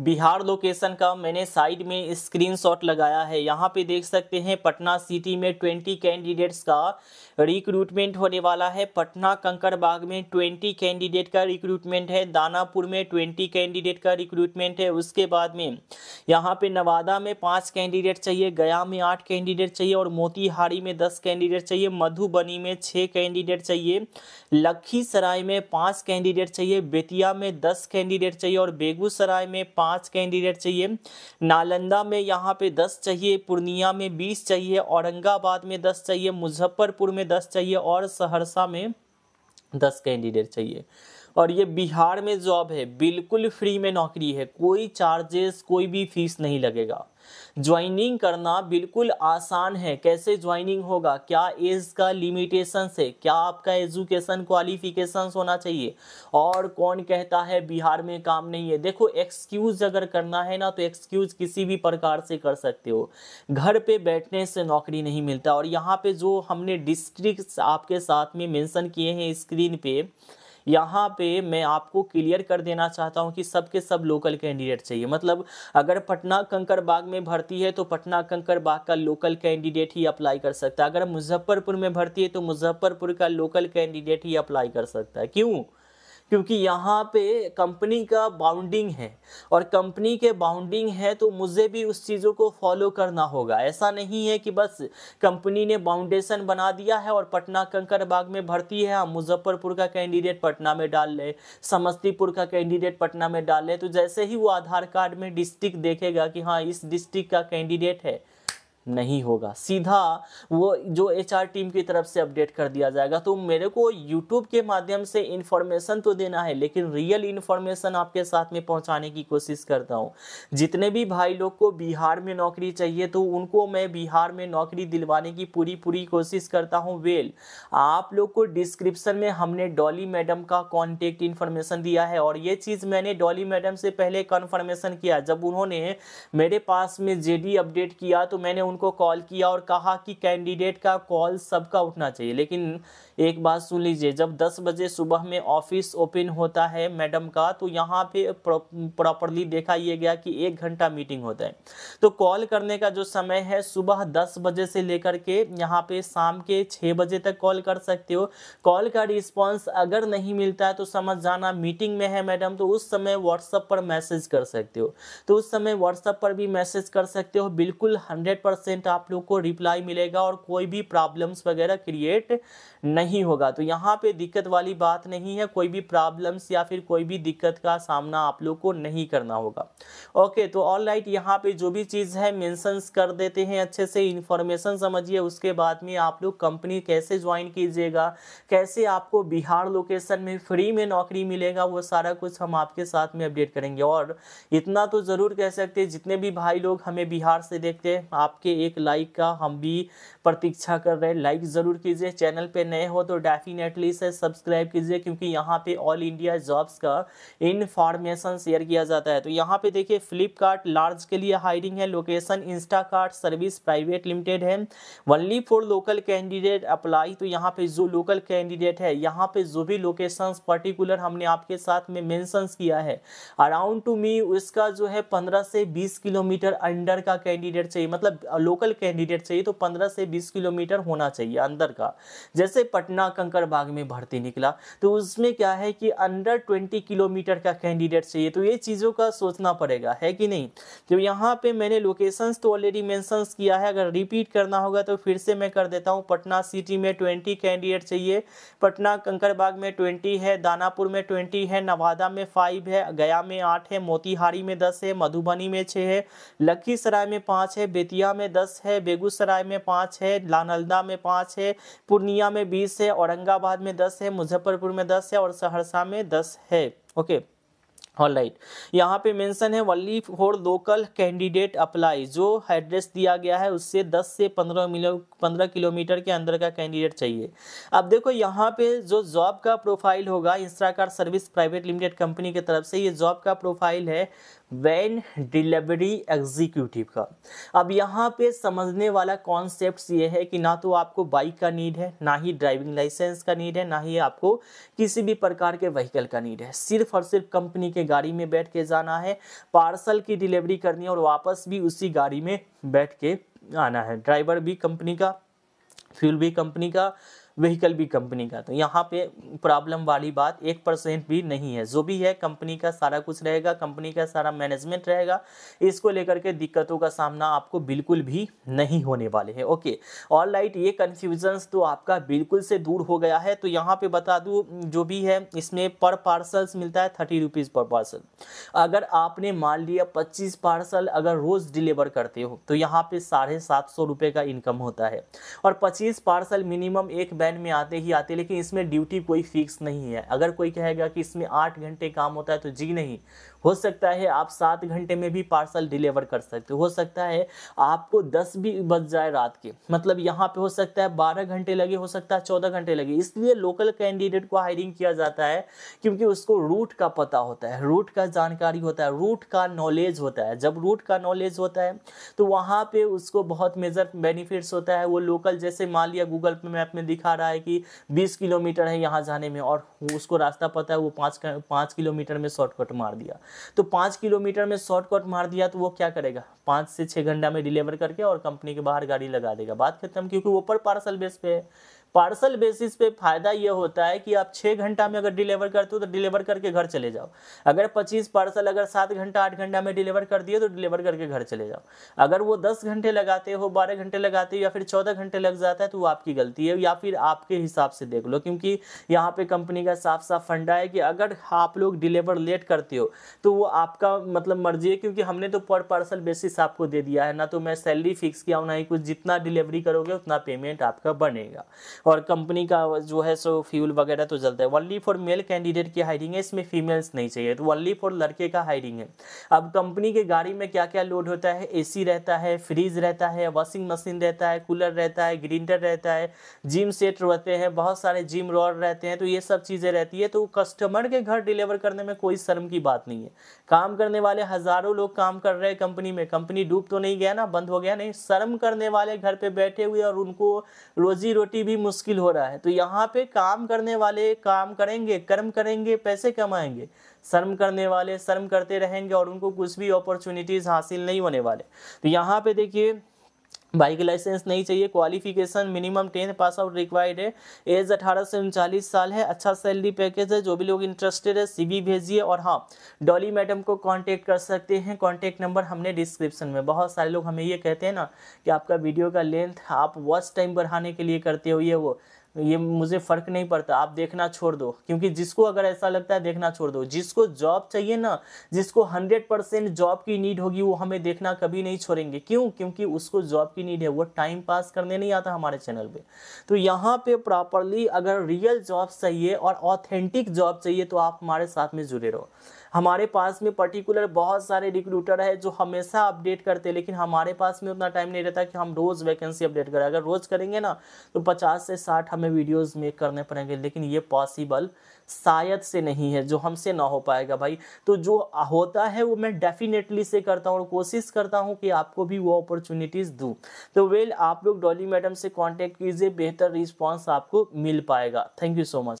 Bihar location का मैंने side में स्क्रीनशॉट लगाया है। यहाँ पे देख सकते हैं पटना सिटी में 20 कैंडिडेट्स का रिक्रूटमेंट होने वाला है। पटना कंकड़बाग में 20 कैंडिडेट का रिक्रूटमेंट है। दानापुर में 20 कैंडिडेट का रिक्रूटमेंट है। उसके बाद में यहाँ पे नवादा में 5 कैंडिडेट चाहिए, गया में 8 कैंडिडेट चाहिए और मोतिहारी में 10 कैंडिडेट चाहिए, मधुबनी में 6 कैंडिडेट चाहिए, लखीसराय में 5 कैंडिडेट चाहिए, बेतिया में 10 कैंडिडेट चाहिए और बेगूसराय में 5 कैंडिडेट चाहिए। नालंदा में यहाँ पे 10 चाहिए, पूर्णिया में 20 चाहिए, औरंगाबाद में 10 चाहिए, मुजफ्फरपुर में 10 चाहिए और सहरसा में 10 कैंडिडेट चाहिए। और ये बिहार में जॉब है, बिल्कुल फ्री में नौकरी है, कोई चार्जेस कोई भी फीस नहीं लगेगा। ज्वाइनिंग करना बिल्कुल आसान है। कैसे ज्वाइनिंग होगा, क्या एज का लिमिटेशन है, क्या आपका एजुकेशन क्वालिफिकेशन होना चाहिए और कौन कहता है बिहार में काम नहीं है। देखो, एक्सक्यूज अगर करना है ना तो एक्सक्यूज किसी भी प्रकार से कर सकते हो, घर पे बैठने से नौकरी नहीं मिलता। और यहाँ पे जो हमने डिस्ट्रिक्ट आपके साथ में मेंशन किए हैं स्क्रीन पे, यहाँ पे मैं आपको क्लियर कर देना चाहता हूँ कि सबके सब लोकल कैंडिडेट चाहिए। मतलब अगर पटना कंकड़बाग में भर्ती है तो पटना कंकड़बाग का लोकल कैंडिडेट ही अप्लाई कर सकता है। अगर मुजफ्फरपुर में भर्ती है तो मुजफ्फरपुर का लोकल कैंडिडेट ही अप्लाई कर सकता है। क्यों? क्योंकि यहाँ पे कंपनी का बाउंडिंग है और कंपनी के बाउंडिंग है तो मुझे भी उस चीज़ों को फॉलो करना होगा। ऐसा नहीं है कि बस कंपनी ने बाउंडेशन बना दिया है और पटना कंकड़बाग में भर्ती है, हम मुजफ्फरपुर का कैंडिडेट पटना में डाल ले, समस्तीपुर का कैंडिडेट पटना में डाल ले, तो जैसे ही वो आधार कार्ड में डिस्ट्रिक्ट देखेगा कि हाँ इस डिस्ट्रिक्ट का कैंडिडेट है, नहीं होगा। सीधा वो जो एचआर टीम की तरफ से अपडेट कर दिया जाएगा। तो मेरे को यूट्यूब के माध्यम से इन्फॉर्मेशन तो देना है लेकिन रियल इन्फॉर्मेशन आपके साथ में पहुंचाने की कोशिश करता हूं। जितने भी भाई लोग को बिहार में नौकरी चाहिए तो उनको मैं बिहार में नौकरी दिलवाने की पूरी कोशिश करता हूँ। वेल, आप लोग को डिस्क्रिप्शन में हमने डॉली मैडम का कॉन्टेक्ट इन्फॉर्मेशन दिया है और ये चीज़ मैंने डॉली मैडम से पहले कन्फर्मेशन किया। जब उन्होंने मेरे पास में जेडी अपडेट किया तो मैंने उनको कॉल किया और कहा कि कैंडिडेट का कॉल सबका उठना चाहिए। लेकिन एक बात सुन लीजिए, जब 10 बजे सुबह में ऑफिस ओपन होता है मैडम का तो यहाँ पे प्रॉपरली देखा ये गया कि 1 घंटा मीटिंग होता है। तो कॉल करने का जो समय है सुबह 10 बजे से लेकर के यहाँ पे शाम के 6 बजे तक कॉल कर सकते हो। कॉल का रिस्पॉन्स अगर नहीं मिलता है तो समझ जाना मीटिंग में है मैडम, तो उस समय व्हाट्सएप पर मैसेज कर सकते हो। तो उस समय व्हाट्सएप पर भी मैसेज कर सकते हो, बिल्कुल 100% आप लोग को रिप्लाई मिलेगा और कोई भी प्रॉब्लम्स वगैरह क्रिएट नहीं होगा। तो यहाँ पे दिक्कत वाली बात नहीं है, कोई भी प्रॉब्लम्स या फिर कोई भी दिक्कत का सामना आप लोग को नहीं करना होगा। ओके, तो ऑलराइट, यहाँ पे जो भी चीज़ है मेंशंस कर देते हैं, अच्छे से इन्फॉर्मेशन समझिए। उसके बाद में आप लोग कंपनी कैसे ज्वाइन कीजिएगा, कैसे आपको बिहार लोकेशन में फ्री में नौकरी मिलेगा, वो सारा कुछ हम आपके साथ में अपडेट करेंगे। और इतना तो ज़रूर कह सकते हैं जितने भी भाई लोग हमें बिहार से देखते हैं, आपके एक लाइक का हम भी प्रतीक्षा कर रहे हैं। लाइक ज़रूर कीजिए, चैनल पे नए हो तो डेफिनेटली से सब्सक्राइब कीजिए क्योंकि यहाँ पे ऑल इंडिया जॉब्स का इन्फॉर्मेशन शेयर किया जाता है। तो यहाँ पे देखिए फ्लिपकार्ट लार्ज के लिए हायरिंग है, location Instacart service private limited है, only for local candidate apply. तो यहाँ पे जो लोकल कैंडिडेट है, यहाँ पे जो भी लोकेशन पर्टिकुलर हमने आपके साथ में मेंशन किया है अराउंड टू मी, उसका जो है 15 से 20 किलोमीटर अंडर का कैंडिडेट चाहिए। मतलब लोकल कैंडिडेट चाहिए तो 15 से 20 किलोमीटर होना चाहिए अंदर का। जैसे पटना कंकड़बाग में भर्ती निकला तो उसमें क्या है कि अंडर 20 किलोमीटर का कैंडिडेट चाहिए। तो ये चीज़ों का सोचना पड़ेगा, है कि नहीं। तो यहाँ पे मैंने लोकेशंस तो ऑलरेडी मेंशंस किया है, अगर रिपीट करना होगा तो फिर से मैं कर देता हूँ। पटना सिटी में 20 कैंडिडेट चाहिए, पटना कंकड़बाग में 20 है, दानापुर में 20 है, नवादा में 5 है, गया में 8 है, मोतिहारी में 10 है, मधुबनी में 6 है, लखीसराय में 5 है, बेतिया में 10 है, बेगूसराय में 5 है, नालंदा में 5 है, पूर्णिया में 20 है, औरंगाबाद में 10 है, मुजफ्फरपुर में 10 है और सहरसा में 10 है। ओके, ऑलराइट, यहाँ पे मेंशन है only for local candidate apply. जो एड्रेस दिया गया है उससे 10 से 15 किलोमीटर के अंदर का कैंडिडेट चाहिए। अब देखो यहाँ पे जो जॉब का प्रोफाइल होगा, Instacart service private limited company की तरफ से ये जॉब का प्रोफाइल है। वैन डिलीवरी एग्जीक्यूटिव का। अब यहाँ पे समझने वाला कॉन्सेप्ट ये है कि ना तो आपको बाइक का नीड है, ना ही ड्राइविंग लाइसेंस का नीड है, ना ही आपको किसी भी प्रकार के व्हीकल का नीड है। सिर्फ और सिर्फ कंपनी के गाड़ी में बैठ के जाना है, पार्सल की डिलीवरी करनी है और वापस भी उसी गाड़ी में बैठ के आना है। ड्राइवर भी कंपनी का, फ्यूल भी कंपनी का, व्हीकल भी कंपनी का। तो यहाँ पे प्रॉब्लम वाली बात 1% भी नहीं है। जो भी है कंपनी का सारा कुछ रहेगा, कंपनी का सारा मैनेजमेंट रहेगा। इसको लेकर के दिक्कतों का सामना आपको बिल्कुल भी नहीं होने वाले है। ओके, ऑल राइट, ये कन्फ्यूजन्स तो आपका बिल्कुल से दूर हो गया है। तो यहाँ पे बता दूँ जो भी है इसमें पर पार्सल्स मिलता है 30 रुपीज़ पर पार्सल। अगर आपने मान लिया 25 पार्सल अगर रोज़ डिलीवर करते हो तो यहाँ पर 750 रुपये का इनकम होता है। और 25 पार्सल मिनिमम एक में आते ही आते, लेकिन इसमें ड्यूटी कोई फिक्स नहीं है। अगर कोई कहेगा कि इसमें 8 घंटे काम होता है तो जी नहीं, हो सकता है आप 7 घंटे में भी पार्सल डिलीवर कर सकते हो सकता है आपको 10 भी बज जाए रात के, मतलब यहाँ पे हो सकता है 12 घंटे लगे, हो सकता है 14 घंटे लगे। इसलिए लोकल कैंडिडेट को हायरिंग किया जाता है क्योंकि उसको रूट का पता होता है, रूट का जानकारी होता है, रूट का नॉलेज होता है। जब रूट का नॉलेज होता है तो वहाँ पर उसको बहुत मेजर बेनिफिट्स होता है। वो लोकल, जैसे मान लिया गूगल पे मैप में दिखा रहा है कि 20 किलोमीटर है यहाँ जाने में और उसको रास्ता पता है, वो 5 किलोमीटर में शॉर्टकट मार दिया। तो 5 किलोमीटर में शॉर्टकट मार दिया तो वो क्या करेगा, 5 से 6 घंटा में डिलीवर करके और कंपनी के बाहर गाड़ी लगा देगा, बात खत्म। क्योंकि वो पर पार्सल बेस पे है। पार्सल बेसिस पे फ़ायदा ये होता है कि आप 6 घंटा में अगर डिलीवर करते हो तो डिलीवर करके घर चले जाओ। अगर 25 पार्सल अगर 7 घंटा 8 घंटा में डिलीवर कर दिए तो डिलीवर करके घर चले जाओ। अगर वो 10 घंटे लगाते हो, 12 घंटे लगाते हो या फिर 14 घंटे लग जाता है तो वो आपकी गलती है, या फिर आपके हिसाब से देख लो। क्योंकि यहाँ पर कंपनी का साफ साफ फंडा है कि अगर आप लोग डिलीवर लेट करते हो तो वो आपका मतलब मर्जी है, क्योंकि हमने तो पर पार्सल बेसिस आपको दे दिया है। ना तो मैं सैलरी फिक्स किया हूँ, ना ही कुछ। जितना डिलीवरी करोगे उतना पेमेंट आपका बनेगा। और कंपनी का जो है सो फ्यूल वगैरह तो चलता है। ओनली फॉर मेल कैंडिडेट की हायरिंग है, इसमें फीमेल्स नहीं चाहिए। तो ओनली फॉर लड़के का हायरिंग है। अब कंपनी के गाड़ी में क्या क्या लोड होता है, एसी रहता है, फ्रीज रहता है, वॉशिंग मशीन रहता है, कूलर रहता है, ग्रिंडर रहता है, जिम सेट रहते हैं, बहुत सारे जिम रॉड रहते हैं। तो ये सब चीज़ें रहती है। तो कस्टमर के घर डिलीवर करने में कोई शर्म की बात नहीं है। काम करने वाले हज़ारों लोग काम कर रहे हैं कंपनी में, कंपनी डूब तो नहीं गया ना, बंद हो गया नहीं। शर्म करने वाले घर पर बैठे हुए और उनको रोजी रोटी भी मुश्किल हो रहा है। तो यहाँ पे काम करने वाले काम करेंगे, कर्म करेंगे, पैसे कमाएंगे। शर्म करने वाले शर्म करते रहेंगे और उनको कुछ भी अपॉर्चुनिटीज़ हासिल नहीं होने वाले। तो यहाँ पे देखिए बाइक लाइसेंस नहीं चाहिए, qualification minimum 10th pass out required है, एज 18 से 39 साल है, अच्छा सैलरी पैकेज है। जो भी लोग इंटरेस्टेड है सीवी भेजिए। और हाँ, डॉली मैडम को कांटेक्ट कर सकते हैं। कांटेक्ट नंबर हमने डिस्क्रिप्शन में। बहुत सारे लोग हमें ये कहते हैं ना कि आपका वीडियो का लेंथ आप वॉच टाइम बढ़ाने के लिए करते हो, ये मुझे फ़र्क नहीं पड़ता, आप देखना छोड़ दो। क्योंकि जिसको अगर ऐसा लगता है देखना छोड़ दो, जिसको जॉब चाहिए ना, जिसको 100% जॉब की नीड होगी वो हमें देखना कभी नहीं छोड़ेंगे। क्यों? क्योंकि उसको जॉब की नीड है, वो टाइम पास करने नहीं आता हमारे चैनल पे। तो यहाँ पे प्रॉपरली अगर रियल जॉब चाहिए और ऑथेंटिक जॉब चाहिए तो आप हमारे साथ में जुड़े रहो। हमारे पास में पर्टिकुलर बहुत सारे रिक्रूटर है जो हमेशा अपडेट करते हैं, लेकिन हमारे पास में उतना टाइम नहीं रहता कि हम रोज़ वैकेंसी अपडेट करें। अगर रोज़ करेंगे ना तो 50 से 60 हमें वीडियोस मेक करने पड़ेंगे, लेकिन ये पॉसिबल शायद से नहीं है, जो हमसे ना हो पाएगा भाई। तो जो होता है वो मैं डेफिनेटली से करता हूँ और कोशिश करता हूँ कि आपको भी वो अपॉर्चुनिटीज़ दूँ। तो वेल, आप लोग डॉली मैडम से कॉन्टैक्ट कीजिए, बेहतर रिस्पॉन्स आपको मिल पाएगा। Thank you so much.